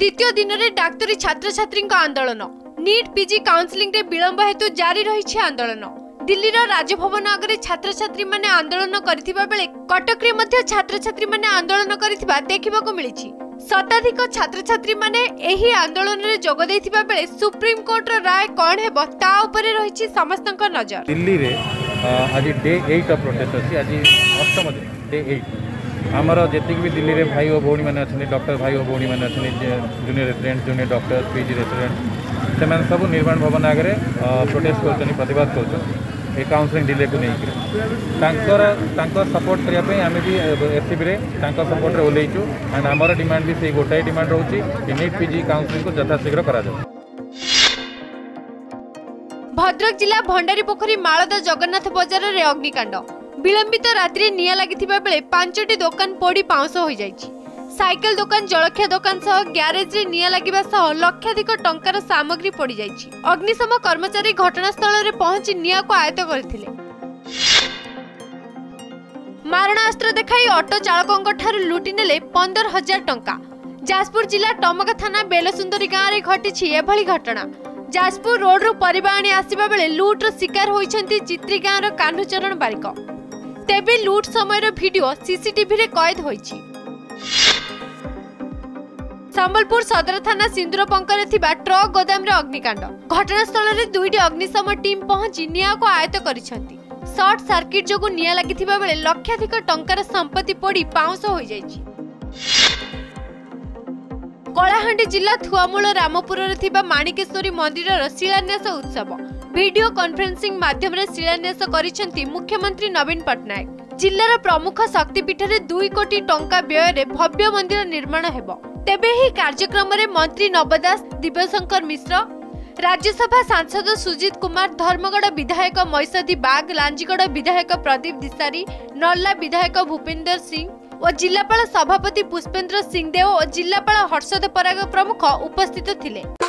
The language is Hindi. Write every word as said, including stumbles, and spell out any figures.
द्वितीय दिन में डाक्तरी छात्र छात्री आंदोलन नीट पीजी काउंसलिंग रे विलंब हेतु जारी रही आंदोलन। दिल्ली राजभवन आगे छात्र छात्री मैंने आंदोलन करथिबा बेले कटक रे मध्य छात्र छात्री मैंने आंदोलन करथिबा देखिबा को मिलिछि। शताधिक छात्र छात्री मैंने एही आंदोलन रे जोग देथिबा बेले सुप्रीमकोर्ट रो राय कोन हेबो ता ऊपर रहिछि समस्तक नजर। दिल्ली रे आज डे आठ ऑफ प्रोटेस्ट अछि, आज अष्टम दिन डे आठ। आमर जी भी दिल्ली रे भाई और भौणी मैंने अच्छा डॉक्टर भाई और भौणी मैंने अच्छा junior resident junior doctor PG resident से सब निर्माण भवन आगे प्रोटेस्ट कर प्रतिवाद कर काउंसलिंग डिले को लेकर सपोर्ट करने आम भी एससीबी सपोर्ट ओल्लू एंड आमर डिमांड भी से गोटाए डिमांड रोचे नीट पीजी काउंसलिंग को यथाशीघ्र करा। भद्रक जिला भंडारीपोखरी मालदा जगन्नाथ बजार में अग्निकांड विलंबित रात्रि निया लागिथिबा बेले पांचटी दुकान पोड़ी पांच हो जाइछि। साइकल दुकान जलखिया दुकान सह ग्यारेज रे निया लागिबा सह लक्षाधिक टंकार सामग्री पोड़ी जाइछि। अग्निशम कर्मचारी घटनास्थल रे पहुंची निया को आयत्त करथिले। मारणास्त्र देखाई ऑटो चालकक ठार लुटी नेले पंद्रह हजार टंका। जाजपुर जिला टमका थाना बेलसुंदरी गांव रे घटिछि एभली घटना। जाजपुर रोड रु परिबा आनी आसीबा बेले लूट रो शिकार होइछन्ती चित्री गांव रो कान्हुचरण बारिक। तेबे लूट समय रो वीडियो सीसीटीवी रे कैद होइछि। संबलपुर सदर थाना सिंदुर पंकरे थिबा ट्रक गोदाम रे अग्निकांड। घटनास्थल रे दुईटी अग्निशम टीम पहुंची निया को आयत्त करिसंती। शॉर्ट सर्किट जोगु निया लागिथिबा बेले लक्षाधिक टंकार संपत्ति पड़ी पांच होई जाइछि। कोलाहांडी जिला थुआमूल रामपुर रे थिबा मणिकेश्वरी मंदिर रो शिलान्यास उत्सव वीडियो कॉन्फ्रेंसिंग माध्यम रे शिलान्यास करिसेंती मुख्यमंत्री नवीन पटनायक। जिल्लार प्रमुख शक्तिपीठ रे दो कोटी टंका व्यय रे भव्य मंदिर निर्माण हेबो। तेबे ही कार्यक्रम रे मंत्री नवदास दास, दिव्यशंकर मिश्र, राज्यसभा सांसद सुजीत कुमार, धर्मगढ़ विधायक मौसमी बाग, लांजीगढ़ विधायक प्रदीप दिशारी, नल्ला विधायक भूपेंद्र सिंह और जिलापाल सभापति पुष्पेंद्र सिंहदेव और जिलापाल हर्षद पराग प्रमुख उपस्थित थिले।